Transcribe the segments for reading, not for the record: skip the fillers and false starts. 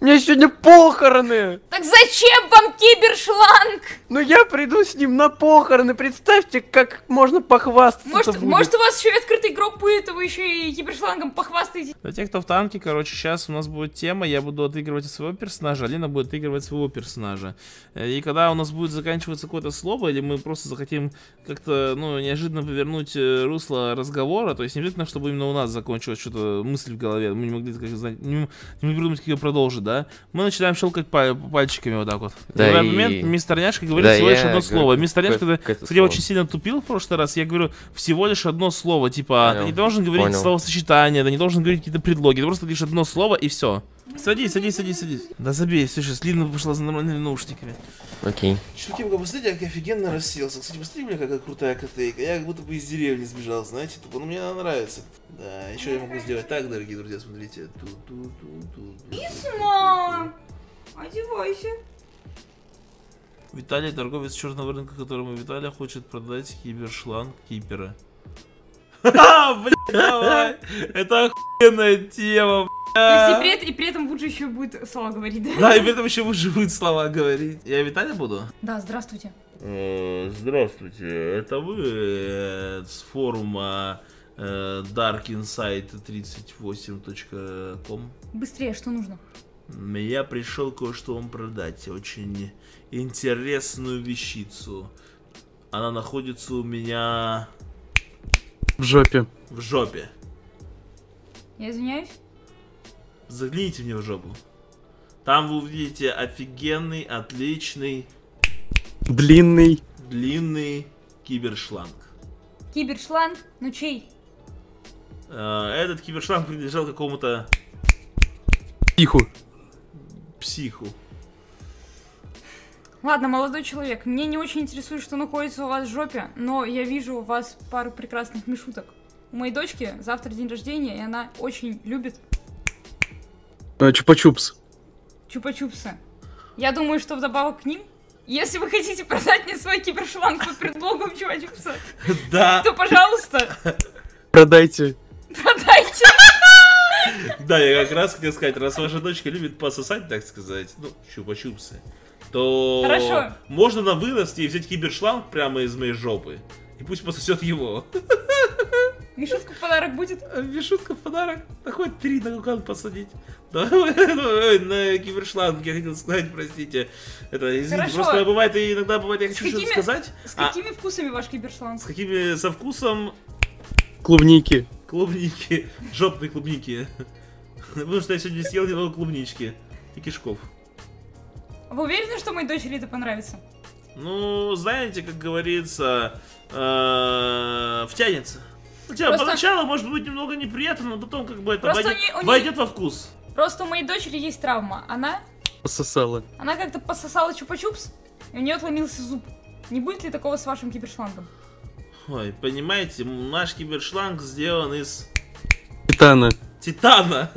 У меня сегодня похороны! Так зачем вам кибершланг? Ну я приду с ним на похороны, представьте, как можно похвастаться. Может у вас еще и открытый игрок будет, а вы еще и кибершлангом похвастаетесь. Для тех, кто в танке, короче, сейчас у нас будет тема, я буду отыгрывать своего персонажа, Алина будет отыгрывать своего персонажа. И когда у нас будет заканчиваться какое-то слово, или мы просто захотим как-то, ну, неожиданно повернуть русло разговора, то есть не обязательно, чтобы именно у нас закончилось что-то, мысль в голове, мы не могли, как знать, не придумать, как ее продолжить. Да? Мы начинаем щелкать пальчиками вот так вот. Да. В данный момент мистер Няшка говорит всего лишь одно слово. Мистер Няшка, кстати, очень сильно тупил в прошлый раз. Я говорю всего лишь одно слово. Типа, ты не должен говорить словосочетания, ты не должен говорить какие-то предлоги. Ты просто лишь одно слово и все. Садись. Да забей, все сейчас. Лина пошла за нормальными наушниками. Окей. Чувакинка, посмотрите, как я офигенно расселся. Кстати, посмотрите, какая крутая котейка. Я как будто бы из деревни сбежал, знаете. Тупо, но мне она нравится. Да, еще я могу сделать так, дорогие друзья, смотрите. Исма! Одевайся. Виталий, торговец черного рынка, которому Виталий хочет продать кибершланг кипера. Ха-ха, блядь, давай! Это охуенная тема, блядь. То есть и при этом Вуджи еще будет слова говорить, да? Да, и при этом еще Вуджи будет слова говорить. Я Виталий буду? Да, здравствуйте. Здравствуйте, это вы с форума darkinside38.com? Быстрее, что нужно? Я пришел кое-что вам продать, очень интересную вещицу. Она находится у меня... В жопе. В жопе. Я извиняюсь? Загляните мне в жопу. Там вы увидите офигенный, отличный... Длинный. Длинный кибершланг. Кибершланг? Ну чей? Этот кибершланг принадлежал какому-то... Психу. Ладно, молодой человек, мне не очень интересует, что находится у вас в жопе, но я вижу у вас пару прекрасных мишуток. У моей дочки завтра день рождения, и она очень любит... Чупа-чупс. Чупа-чупсы. Я думаю, что вдобавок к ним, если вы хотите продать мне свой кибершланг под предлогом чупа-чупса, то, пожалуйста... Продайте. Да, я как раз хотел сказать, раз ваша дочка любит пососать, так сказать, ну, чупа-чупсы, то хорошо. Можно на вырасти и взять кибершланг прямо из моей жопы. И пусть пососет его. Мишутка в подарок будет? Мишутка в подарок? Да хоть 3 на кукан посадить. На кибершланг, я хотел сказать, простите. Это, извините, просто бывает, и иногда бывает, я хочу что-то сказать. С какими вкусами ваш кибершланг? С какими со вкусом? Клубники. Клубники. Жопные клубники. Потому что я сегодня съел немного клубнички и кишков. Вы уверены, что моей дочери это понравится? Ну, знаете, как говорится, втянется. Хотя поначалу может быть немного неприятно, но потом как бы это войдет во вкус. Просто у моей дочери есть травма. Она... Пососала. Она как-то пососала чупа-чупс, и у нее отломился зуб. Не будет ли такого с вашим кибершлангом? Ой, понимаете, наш кибершланг сделан из... Титана. Титана!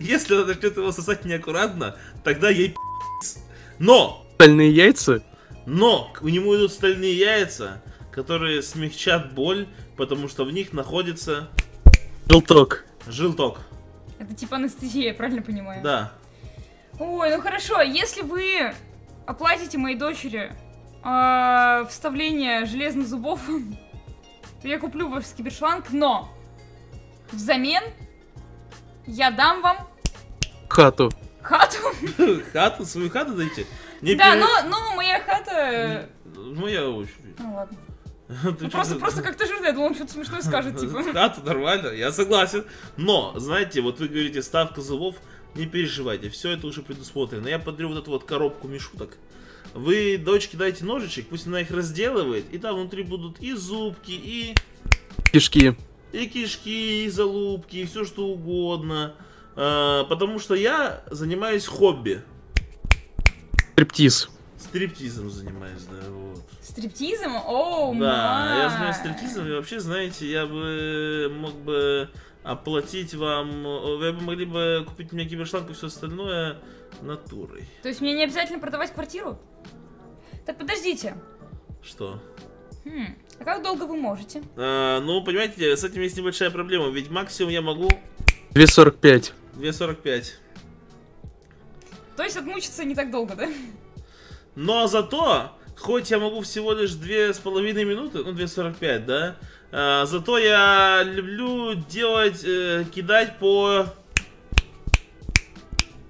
Если она начнет его сосать неаккуратно, тогда ей пи***ц. Но! Стальные яйца? Но! К нему идут стальные яйца, которые смягчат боль, потому что в них находится... Желток. Желток. Это типа анестезия, я правильно понимаю? Да. Ой, ну хорошо, если вы оплатите моей дочери вставление железных зубов... Я куплю ваш кибершланг, но взамен я дам вам хату. Хату? Хату? Свою хату дайте? Да, но моя хата... Моя очередь. Ну ладно. Просто как-то жирный, я думал, он что-то смешное скажет, типа. Хату нормально, я согласен. Но, знаете, вот вы говорите, ставка зубов, не переживайте, все это уже предусмотрено. Я подарю вот эту вот коробку мишуток. Вы дочке дайте ножичек, пусть она их разделывает, и там внутри будут и зубки, и... Кишки. И кишки, и залупки, и все что угодно. Потому что я занимаюсь хобби. Стриптиз. Стриптизом занимаюсь, да, вот. Стриптизом? Оу, да, я занимаюсь стриптизом, и вообще, знаете, я бы мог бы оплатить вам... Вы могли бы купить мне кибершланг и все остальное натурой. То есть мне не обязательно продавать квартиру? Так, подождите. Что? А как долго вы можете? Ну, понимаете, с этим есть небольшая проблема, ведь максимум я могу... 2.45. То есть отмучиться не так долго, да? Но зато, хоть я могу всего лишь 2,5 минуты, ну 2,45, да? Зато я люблю делать, кидать по...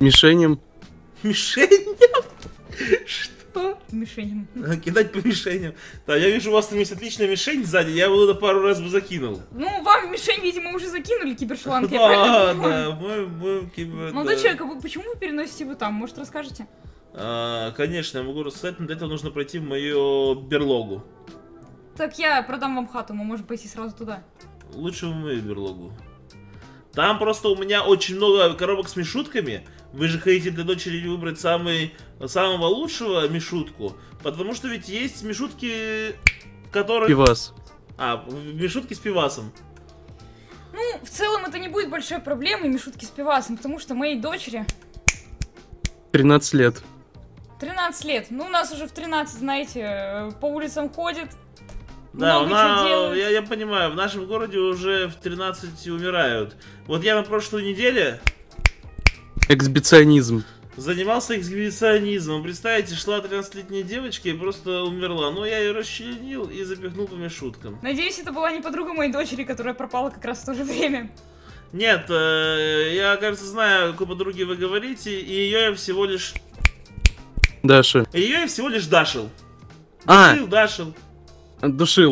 мишеням. Мишеням? Что? Мишеням. Кидать по мишеням. Да, я вижу, у вас там есть отличная мишень сзади, я его туда пару раз бы закинул. Ну, вам мишень, видимо, уже закинули, кибершланг, я правильно понимаю? Да, мой кибер... Молодой человек, а вы почему вы переносите его там? Может, расскажете? Конечно, я могу рассказать, но для этого нужно пройти в мою берлогу. Так я продам вам хату, мы можем пойти сразу туда. Лучше в мою берлогу. Там просто у меня очень много коробок с мишутками. Вы же хотите для дочери выбрать самого лучшего мишутку. Потому что ведь есть мишутки, которые... Пивас. А, мишутки с пивасом. Ну, в целом это не будет большой проблемой, мишутки с пивасом. Потому что моей дочери... 13 лет. 13 лет. Ну, у нас уже в 13, знаете, по улицам ходит. Да, я понимаю, в нашем городе уже в 13 умирают. Вот я на прошлой неделе... Эксгибиционизм. Занимался эксгибиционизмом. Представьте, шла 13-летняя девочка и просто умерла. Но я ее расчленил и запихнул по мишуткам. Надеюсь, это была не подруга моей дочери, которая пропала как раз в то же время. Нет, я, кажется, знаю, о какой подруге вы говорите, и ее я всего лишь... Дашил. Ее я всего лишь дашил. Дашил.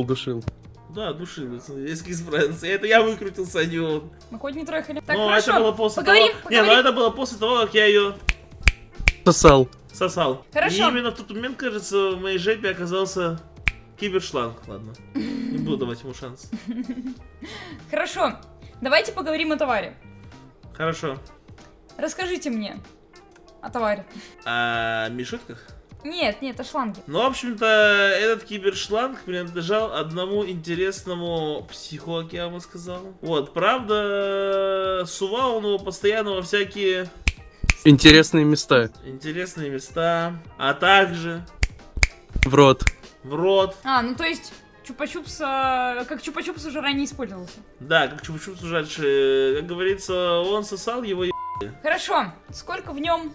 Душил. Да, душил. Это я выкрутился, а не он. Ну, хоть не трахали. Так, хорошо, это было после поговорим. Не, ну это было после того, как я ее... Сосал. Хорошо. И именно в тот момент, кажется, в моей жопе оказался кибершланг. Ладно, не буду давать ему шанс. Хорошо, давайте поговорим о товаре. Хорошо. Расскажите мне о товаре. О мишутках? Нет, это шланги. Ну, в общем-то, этот кибершланг принадлежал одному интересному психологу, я бы сказал. Вот, правда, сувал он его постоянно во всякие... Интересные места. А также... В рот. А, ну то есть... Чупа-чупс, как чупа-чупс уже ранее использовался. Да, как чупа-чупс уже раньше, как говорится, он сосал его и... Хорошо, сколько в нем?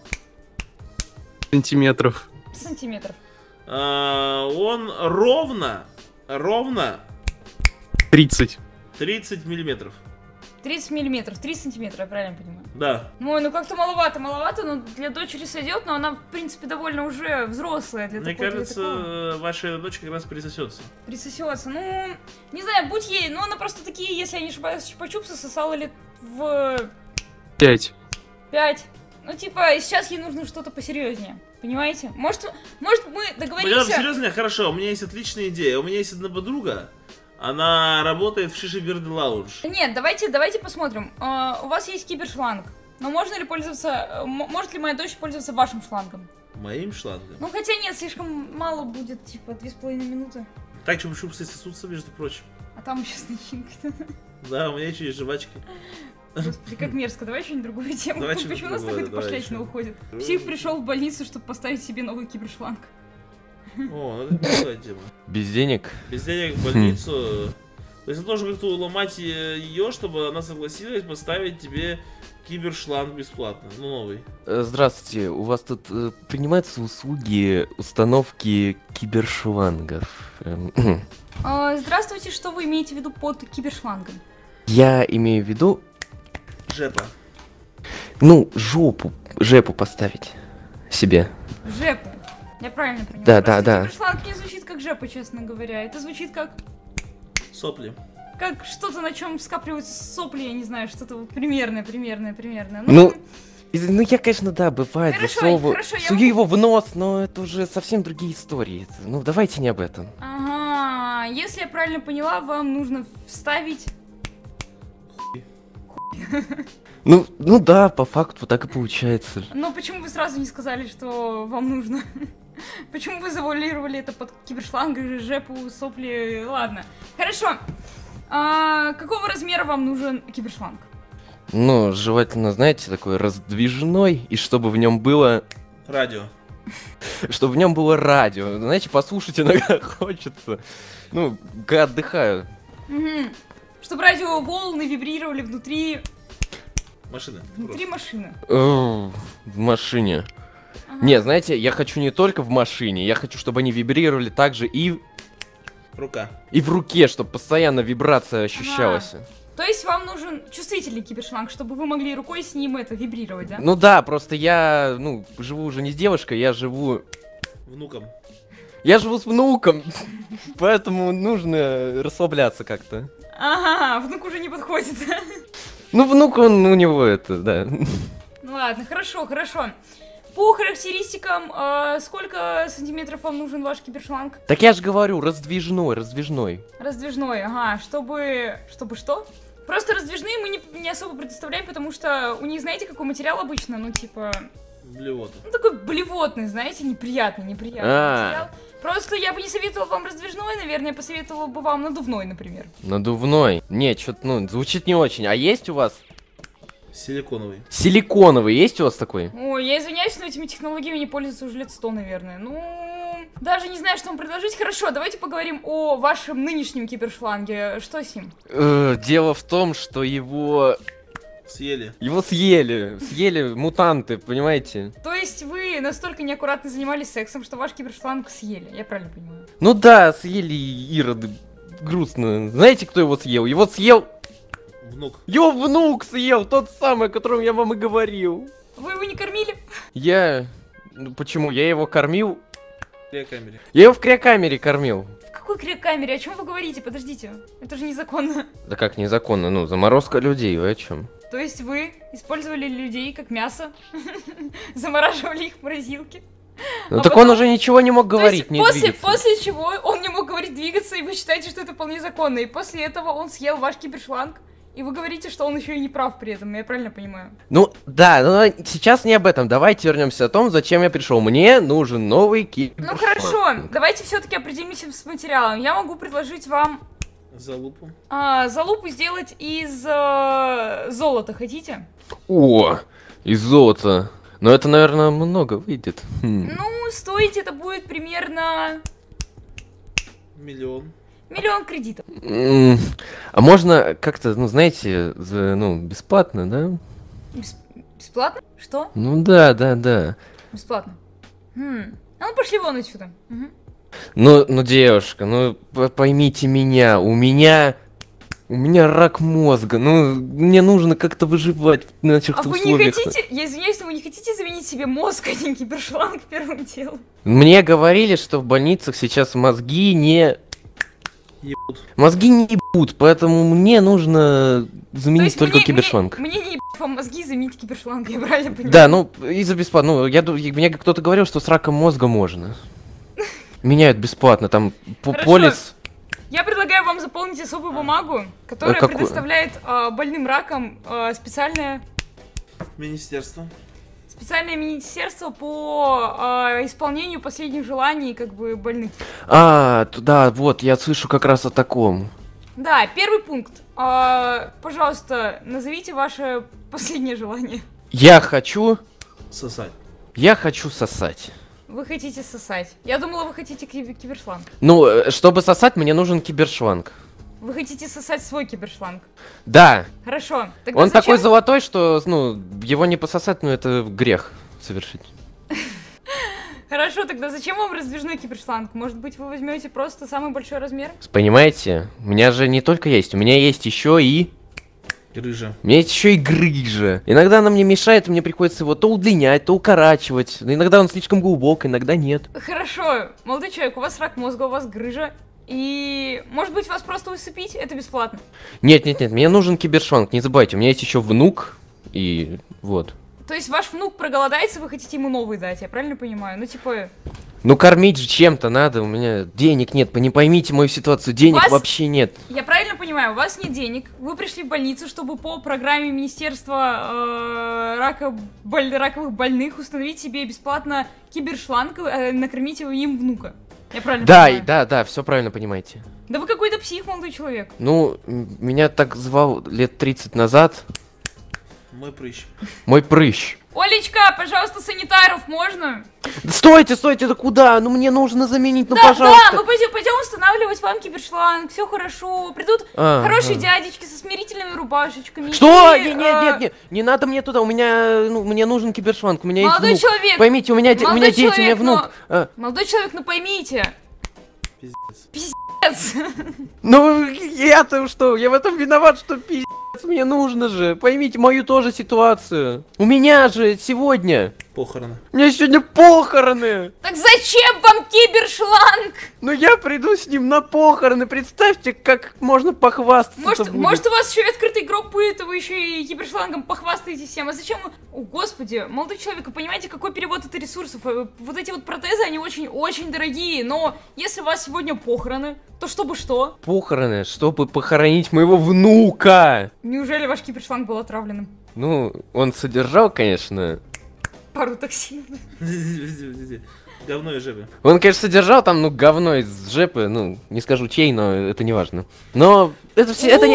Сантиметров. Он ровно 30 миллиметров. 30 миллиметров, 3 сантиметра, я правильно понимаю? Да. Ой, ну как-то маловато, но для дочери сойдет, но она, в принципе, довольно уже взрослая для такого. Мне кажется, ваша дочка как раз присосется. Ну, не знаю, будь ей, но она просто такие, если я не ошибаюсь, чупа-чупсы сосала лет в... 5. Ну, типа, сейчас ей нужно что-то посерьезнее. Понимаете? Может мы договоримся... Понятно, серьезно? Хорошо, у меня есть отличная идея. У меня есть одна подруга, она работает в Шиши Верде Лаунж. Нет, давайте посмотрим. У вас есть кибершланг, но может ли моя дочь пользоваться вашим шлангом? Моим шлангом? Ну, хотя нет, слишком мало будет, типа, 2,5 минуты. Так, чупа-чупсы сосутся, между прочим. А там еще с начинкой. Да, у меня еще есть жвачка. Господи, как мерзко. Давай еще не другую тему. Почему у нас так эта пошлячина уходит? Псих пришел в больницу, чтобы поставить себе новый кибершланг. О, это крутая тема. Без денег в больницу. То есть нужно как-то уломать ее, чтобы она согласилась поставить тебе кибершланг бесплатно, ну новый. Здравствуйте, у вас тут принимаются услуги установки кибершлангов? Здравствуйте, что вы имеете в виду под кибершлангом? Я имею в виду... Жепа. Ну, жепу поставить себе. Жепу. Я правильно понимаю. Да. Кибершланг не звучит как жепа, честно говоря. Это звучит как... Сопли. Как что-то, на чем скапливаются сопли, я не знаю, что-то вот примерное. Ну, я, конечно, да, бывает. Хорошо, сую его в нос, но это уже совсем другие истории. Ну, давайте не об этом. Ага, если я правильно поняла, вам нужно вставить... Ну да, по факту так и получается. Но почему вы сразу не сказали, что вам нужно? Почему вы завуалировали это под кибершланг, жепу, сопли? Ладно. Хорошо. Какого размера вам нужен кибершланг? Ну, желательно, знаете, такой раздвижной, и чтобы в нем было... Радио. Чтобы в нем было радио. Знаете, послушать иногда хочется. Ну, когда отдыхаю. Чтобы радиоволны вибрировали внутри машины. В машине. Нет, знаете, я хочу не только в машине, я хочу, чтобы они вибрировали также и... Рука. И в руке, чтобы постоянно вибрация ощущалась. Ага. То есть вам нужен чувствительный кибершланг, чтобы вы могли рукой с ним это вибрировать, да? Ну да, просто я, ну, живу уже не с девушкой, я живу... Внуком. Я живу с внуком, поэтому нужно расслабляться как-то. Ага, внук уже не подходит. Ну, внук, он у него это, да. Ну ладно, хорошо, хорошо. По характеристикам, сколько сантиметров вам нужен ваш кибершланг? Так я же говорю, раздвижной, раздвижной. Раздвижной, ага, чтобы... Чтобы что? Просто раздвижные мы не особо предоставляем, потому что у них, знаете, какой материал обычно, ну, типа... Блевотный. Ну, такой блевотный, знаете, неприятный, неприятный материал. Просто я бы не советовала вам раздвижной, наверное, я посоветовала бы вам надувной, например. Надувной? Нет, что-то, ну, звучит не очень. А есть у вас... Силиконовый. Силиконовый есть у вас такой? Ой, я извиняюсь, но этими технологиями не пользуются уже лет 100, наверное. Ну, даже не знаю, что вам предложить. Хорошо, давайте поговорим о вашем нынешнем кибершланге. Что с ним? Дело в том, что его... Съели. Его съели. Съели мутанты, понимаете? То есть вы настолько неаккуратно занимались сексом, что ваш кибершланг съели, я правильно понимаю? Ну да, съели ироды. Грустно. Знаете, кто его съел? Его съел... Внук. Его внук съел, тот самый, о котором я вам и говорил. Вы его не кормили? Я... Ну, почему? Я его кормил... В криокамере. Я его в криокамере кормил. В какой криокамере? О чем вы говорите? Подождите. Это же незаконно. Да как незаконно? Ну, заморозка людей, вы о чем? То есть вы использовали людей как мясо? Замораживали их в морозилке? Ну а так потом... он уже ничего не мог говорить, не двигаться. После чего он не мог говорить, двигаться, и вы считаете, что это вполне законно. И после этого он съел ваш кибершланг. И вы говорите, что он еще и не прав при этом, я правильно понимаю? Ну, да, но сейчас не об этом. Давайте вернемся о том, зачем я пришел. Мне нужен новый кибершланг. Ну хорошо, давайте все-таки определимся с материалом. Я могу предложить вам... Залупу. Залупу сделать из золота, хотите? О, из золота. Но это, наверное, много выйдет. Ну, стоить это будет примерно... Миллион. Миллион кредитов. А можно как-то, ну, знаете, за, ну, бесплатно, да? Бесплатно? Что? Ну да, да, да. Бесплатно. А ну пошли вон отсюда. Угу. Ну, девушка, ну поймите меня, у меня рак мозга, ну мне нужно как-то выживать в наших условиях. А вы не хотите, я извиняюсь, но вы не хотите заменить себе мозг, а не кибершланг первым делом? Мне говорили, что в больницах сейчас мозги не... Ебут. Мозги не ебут, поэтому мне нужно заменить только кибершланг. Мне не ебут вам мозги заменить кибершланг, я правильно понимаю? Да, ну, из-за бесплатно. Ну, мне кто-то говорил, что с раком мозга можно. Меняют бесплатно, там, полис... Я предлагаю вам заполнить особую бумагу, которая предоставляет больным раком специальное... Министерство. Специальное министерство по исполнению последних желаний, как бы, больных. А, да, вот, я слышу как раз о таком. Да, первый пункт. Пожалуйста, назовите ваше последнее желание. Я хочу... Сосать. Я хочу сосать. Вы хотите сосать. Я думала, вы хотите кибершланг. Ну, чтобы сосать, мне нужен кибершланг. Вы хотите сосать свой кибершланг? Да. Хорошо. Тогда он зачем... такой золотой, что, ну, его не пососать, ну, это грех совершить. Хорошо, тогда зачем вам раздвижной кибершланг? Может быть, вы возьмете просто самый большой размер? Понимаете, у меня же не только есть, у меня есть еще и... Грыжа. У меня есть еще и грыжа. Иногда она мне мешает, и мне приходится его то удлинять, то укорачивать. Иногда он слишком глубок, иногда нет. Хорошо, молодой человек, у вас рак мозга, у вас грыжа. И, может быть, вас просто усыпить? Это бесплатно. Нет, мне нужен кибершланг, не забывайте, у меня есть еще внук, и вот. То есть ваш внук проголодается, вы хотите ему новый дать, я правильно понимаю? Ну, типа... Ну, кормить же чем-то надо, у меня денег нет, не поймите мою ситуацию, денег вас... вообще нет. Я правильно понимаю, у вас нет денег, вы пришли в больницу, чтобы по программе Министерства раковых больных установить себе бесплатно кибершланг, накормить его им внука. Я правильно понимаю? Да, все правильно понимаете. Да вы какой-то псих, молодой человек. Ну, меня так звал лет 30 назад. Мой прыщ. Олечка, пожалуйста, санитаров можно? Стойте, стойте, да куда? Ну мне нужно заменить, ну да, пожалуйста. Да, мы пойдем устанавливать вам кибершланг, все хорошо. Придут хорошие дядечки со смирительными рубашечками. Что? Нет, нет, нет, не надо мне туда, у меня, ну, мне нужен кибершланг, у меня есть внук. Молодой человек. Поймите, у меня дети, у меня внук. Молодой человек, ну поймите. Пиздец. Ну, я-то что? Я в этом виноват, что пиздец мне нужно же. Поймите мою тоже ситуацию. У меня же сегодня похороны. У меня сегодня похороны. Так зачем вам кибершланг? Ну я приду с ним на похороны. Представьте, как можно похвастаться. Может у вас еще и открытый игрок будет, вы еще и кибершлангом похвастаетесь всем. А зачем вы... О, господи, молодой человек, вы понимаете, какой перевод это ресурсов? Вот эти вот протезы, они очень-очень дорогие. Но если у вас сегодня похороны, то чтобы что? Похороны, чтобы похоронить моего внука. Неужели ваш кибершланг был отравленным? Ну, он содержал, конечно... пару токсинов. Говно из жепы. Он, конечно, содержал там, ну, говно из жепы, ну, не скажу чей, но это не важно. Но это все, это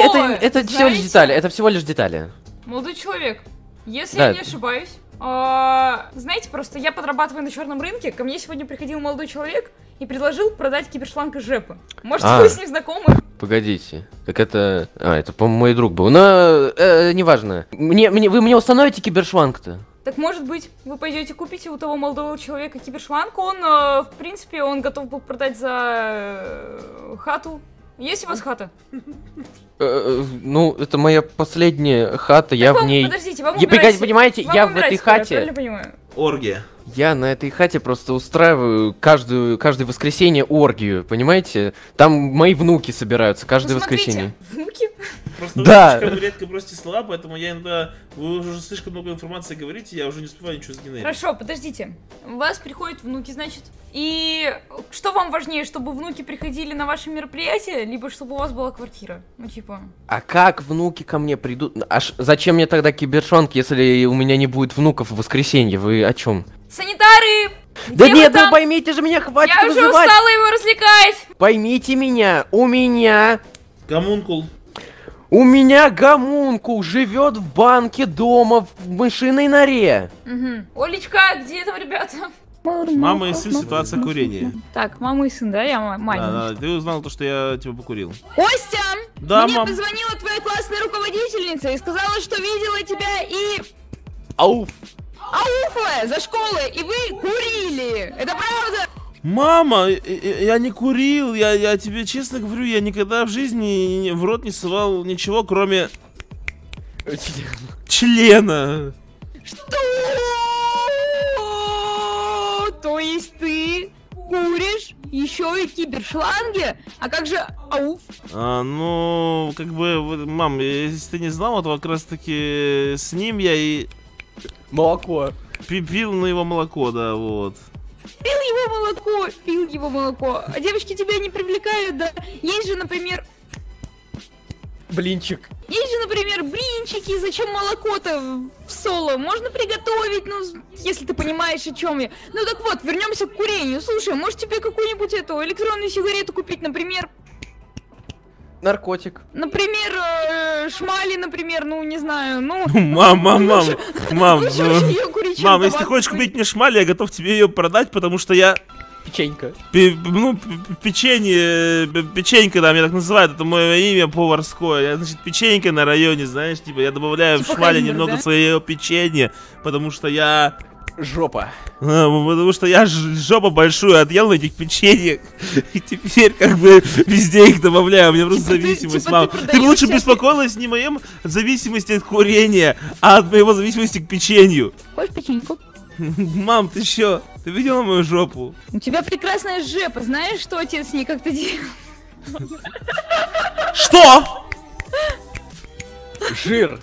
всего лишь детали, это всего лишь детали. Молодой человек, если я не ошибаюсь, знаете, просто я подрабатываю на черном рынке, ко мне сегодня приходил молодой человек и предложил продать кибершланг из жепы. Может, вы с ним знакомы? Погодите, как это... А, это, по-моему, мой друг был, но неважно. Вы мне установите кибершланг-то? Так может быть, вы пойдете купите у того молодого человека кибершланг, он, в принципе, он готов был продать за хату. Есть у вас хата? Ну, это моя последняя хата, я в ней... Подождите, вам убирать... Понимаете, я в этой хате... Оргия. Я на этой хате просто устраиваю каждое воскресенье оргию, понимаете? Там мои внуки собираются каждое воскресенье. Внуки? Просто да. Вы слишком редко бросите слова, поэтому я иногда... Вы уже слишком много информации говорите, я уже не успеваю ничего сгенерить. Хорошо, подождите. У вас приходят внуки, значит. И что вам важнее, чтобы внуки приходили на ваши мероприятия, либо чтобы у вас была квартира? Ну, типа... А как внуки ко мне придут? Аж зачем мне тогда кибершланг, если у меня не будет внуков в воскресенье? Вы о чем? Санитары! Да нет, вы поймите же меня, хватит вызывать! Я уже устала его развлекать! Поймите меня, у меня... Гомункул. У меня гомункул живет в банке дома в мышиной норе. Угу. Олечка, где там, ребята? Мама и сын, ситуация курения. Так, мама и сын, да? Я маленький. Да, ты узнал то, что я тебя покурил. Костя! Да, мне позвонила твоя классная руководительница и сказала, что видела тебя и... Ауф. Ауфа за школой, и вы курили. Это правда? Мама, я не курил, я тебе честно говорю, я никогда в жизни в рот не совал ничего, кроме члена. Что? То есть ты куришь еще и кибершланги? А как же ауф? Ну, как бы, мам, если ты не знала, то как раз таки с ним я и... Молоко. Пил на его молоко, да, вот. Пил его молоко. А девочки тебя не привлекают, да? Есть же, например... Блинчик. Есть же, например, блинчики. Зачем молоко-то в соло? Можно приготовить, ну, если ты понимаешь, о чем я. Ну так вот, вернемся к курению. Слушай, может тебе какую-нибудь эту электронную сигарету купить, например... Наркотик. Например, шмали, например, ну, не знаю, ну... Мам, если ты хочешь купить мне шмали, я готов тебе ее продать, потому что я... Печенька. Ну, печенье... Печенька, да, меня так называют, это мое имя поварское. Значит, печенька на районе, знаешь, типа, я добавляю в шмали немного своего печенья, потому что я... Жопа. Потому что я жопу большую отъел на этих печеньях. И теперь как бы везде их добавляю. У меня просто зависимость, мама. Ты бы лучше беспокоилась не моем зависимости от курения, а от моего зависимости к печенью. Хочешь печеньку? Мам, ты чё? Ты видела мою жопу? У тебя прекрасная жопа. Знаешь, что отец с ней как-то делал? Что? Жир.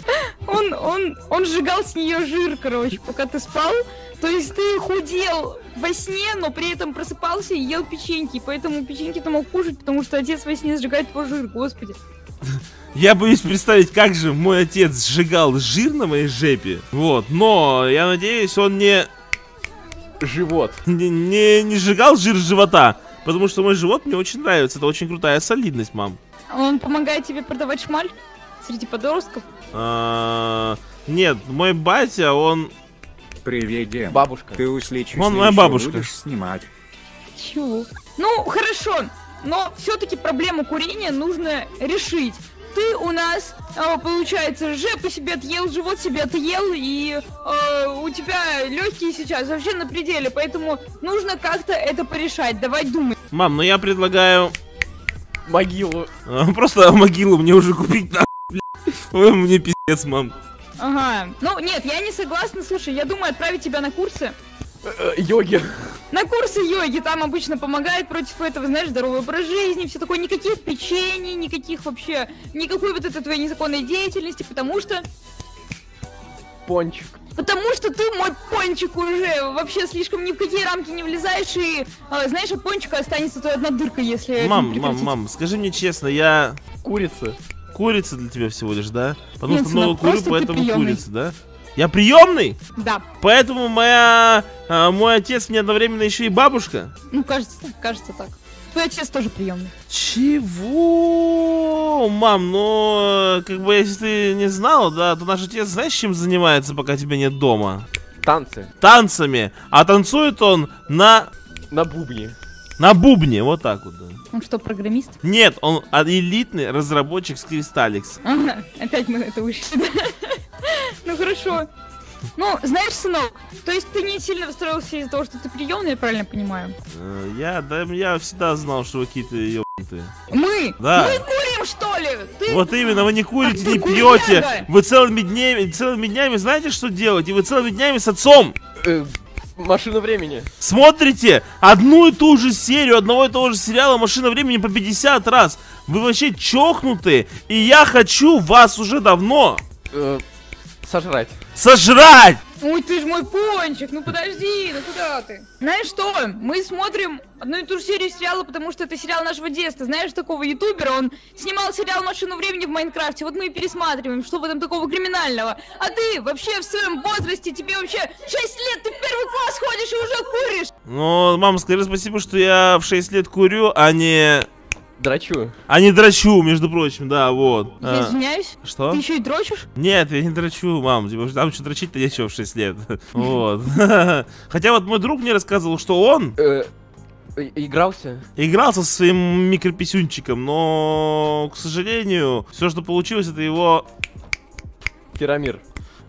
Он сжигал с нее жир, короче, пока ты спал. То есть ты худел во сне, но при этом просыпался и ел печеньки. Поэтому печеньки ты мог кушать, потому что отец во сне сжигает твой жир, господи. Я боюсь представить, как же мой отец сжигал жир на моей жепе. Вот, но я надеюсь, он не... Живот. Не сжигал жир с живота. Потому что мой живот мне очень нравится. Это очень крутая солидность, мам. Он помогает тебе продавать шмаль? Среди подростков? Нет, мой батя, он Привет, Дем. Бабушка. Ты усличишь. Вон моя бабушка. Будешь снимать. Чего? Ну, хорошо. Но все-таки проблему курения нужно решить. Ты у нас, получается, жепу себе отъел, живот себе отъел, и у тебя легкие сейчас вообще на пределе, поэтому нужно как-то это порешать. Давай думай. Мам, ну я предлагаю могилу. Просто могилу мне уже купить на. Ой, мне пиздец, мам. Ага. Ну нет, я не согласна. Слушай, я думаю отправить тебя на курсы. Йоги. На курсы йоги, там обычно помогает против этого, знаешь, здоровый образ жизни, все такое, никаких печений, никаких вообще, никакой вот этой твоей незаконной деятельности, потому что... Пончик. Потому что ты, мой пончик, уже вообще слишком ни в какие рамки не влезаешь, и, знаешь, от пончика останется твоя одна дырка, если... Мам, скажи мне честно, я... Курица. Курица для тебя всего лишь, да? Потому нет, что много курю, поэтому курица, да? Я приемный? Да. Поэтому мой отец мне одновременно еще и бабушка? Ну, кажется так. Твой отец тоже приемный. Чего? Мам, ну, как бы, если ты не знала, да, то наш отец, знаешь, чем занимается, пока тебя нет дома? Танцы. Танцами. А танцует он на... На бубне. На бубне, вот так вот, да. Он что, программист? Нет, он элитный разработчик с Кристалликс. Ага, опять мы это учили. Ну хорошо. Ну, знаешь, сынок, то есть ты не сильно расстроился из-за того, что ты приемный, я правильно понимаю? Я всегда знал, что вы какие-то ебанутые. Мы? Да. Мы курим, что ли? Ты... Вот именно, вы не курите, не пьете. Да? Вы целыми днями знаете, что делать? И вы целыми днями с отцом. Машина времени. Смотрите одну и ту же серию одного и того же сериала «Машина времени» по 50 раз. Вы вообще чокнутые, и я хочу вас уже давно... Сожрать. Сожрать! Ой, ты же мой пончик, ну подожди, ну куда ты? Знаешь что, мы смотрим одну и ту же серию сериала, потому что это сериал нашего детства. Знаешь такого ютубера, он снимал сериал «Машину времени» в Майнкрафте, вот мы и пересматриваем, что в этом такого криминального. А ты вообще в своем возрасте, тебе вообще 6 лет, ты в первый класс ходишь и уже куришь. Ну, мама, скажи спасибо, что я в 6 лет курю, а не... Дрочу. А не дрочу, между прочим, да, вот. Я извиняюсь. Что? Ты еще и дрочишь? Нет, я не дрочу, мам. Там что дрочить-то нечего в 6 лет. Вот. Хотя вот мой друг мне рассказывал, что он... Игрался? Игрался со своим микрописюнчиком, но, к сожалению, все, что получилось, это его... Феромир.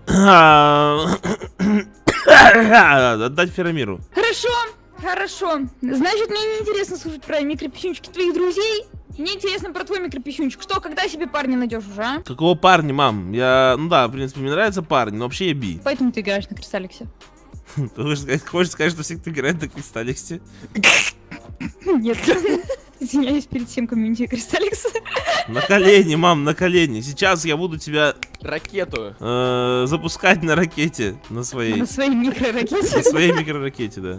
Отдать Феромиру. Хорошо. Хорошо. Значит, мне неинтересно слушать про микрописюнчики твоих друзей. Мне интересно про твой микрописюнчик. Что, когда себе парня найдешь уже, а? Какого парня, мам? Я, ну да, в принципе, мне нравятся парни, но вообще я би. Поэтому ты играешь на Кристалликсе. Ты хочешь сказать, что все, кто играет на Кристалликсе? Нет. Извиняюсь перед всем комьюнити Кристалликса. На колени, мам, на колени. Сейчас я буду тебя... Ракету. Запускать на ракете. На своей. На своей микроракете. На своей микроракете, да.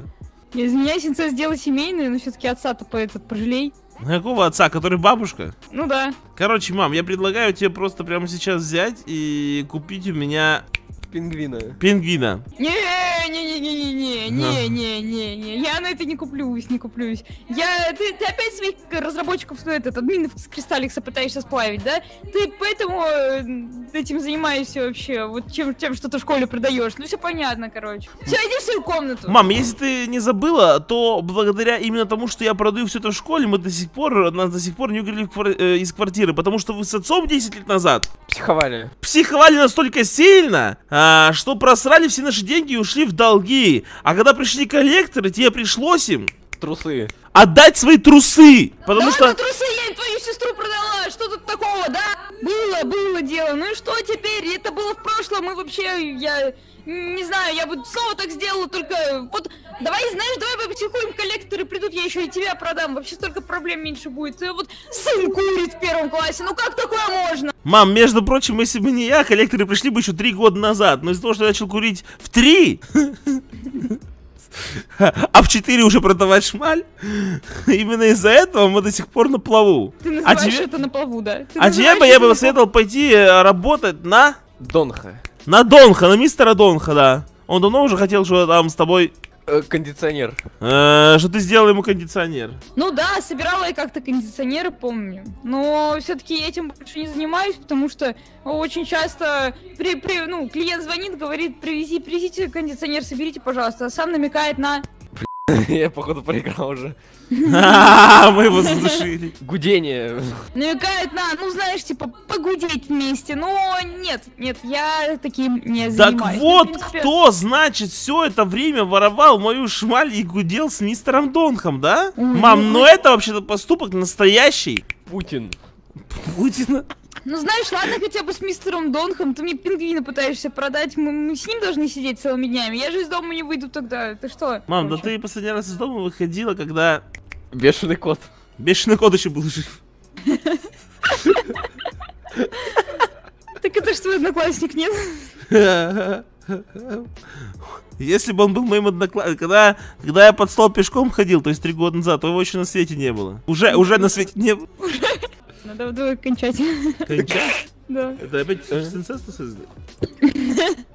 Я извиняюсь, инцест дело семейное, но все-таки отца-то пожалей. Какого отца? Который бабушка? Ну да. Короче, мам, я предлагаю тебе просто прямо сейчас взять и купить у меня... Пингвина. Пингвина. Не-не-не-не-не-не-не-не-не. Я на это не куплюсь. Ты опять своих разработчиков, админов с Кристалликса пытаешься сплавить, да? Ты поэтому этим занимаешься вообще, вот тем, что ты в школе продаешь. Ну все понятно, короче. Все, иди в свою комнату. Мам, если ты не забыла, то благодаря именно тому, что я продаю все это в школе, мы до сих пор не угрели из квартиры, потому что вы с отцом 10 лет назад психовали. Психовали настолько сильно, что просрали все наши деньги и ушли в долги. А когда пришли коллекторы, тебе пришлось им... Трусы. Отдать свои трусы. Потому да, что... Да, трусы я им твою сестру продала. Что тут такого, да? Было дело. Ну и что теперь? Это было в прошлом. И вообще, я... Не знаю, я бы снова так сделала, только вот... Давай, знаешь, давай потихоньку коллекторы придут, я еще и тебя продам. Вообще столько проблем меньше будет. И вот сын курит в первом классе, ну как такое можно? Мам, между прочим, если бы не я, коллекторы пришли бы еще 3 года назад. Но из-за того, что я начал курить в 3... А в 4 уже продавать шмаль. Именно из-за этого мы до сих пор на плаву. Ты называешь это на плаву, да? А тебе бы я бы посоветовал пойти работать на... Донха. На мистера Донха, да. Он давно уже хотел, чтобы там с тобой... кондиционер. Что ты сделал ему кондиционер? Ну да, собирала я как-то кондиционеры, помню. Но все-таки этим больше не занимаюсь, потому что очень часто клиент звонит, говорит, привезите кондиционер, соберите, пожалуйста. А сам намекает на... Я, походу, проиграл уже. Мы его задушили. Гудение. Намекает на, ну знаешь, типа, погудеть вместе. Но нет, нет, я таким не занимаюсь. Так вот, кто, значит, все это время воровал мою шмаль и гудел с мистером Донхом, да? Мам, ну это вообще-то поступок настоящий. Путин. Путина? Ну знаешь, ладно хотя бы с мистером Донхом, ты мне пингвина пытаешься продать, мы с ним должны сидеть целыми днями, я же из дома не выйду тогда, ты что? Мам, короче, да ты последний раз из дома выходила, когда... Бешеный кот. Бешеный кот еще был жив. Так это же твой одноклассник, нет? Если бы он был моим одноклассником, когда я под стол пешком ходил, то есть 3 года назад, то его еще на свете не было. Уже на свете не было. Надо вдвое кончать. Кончать? Да. Это опять с инцестом создать?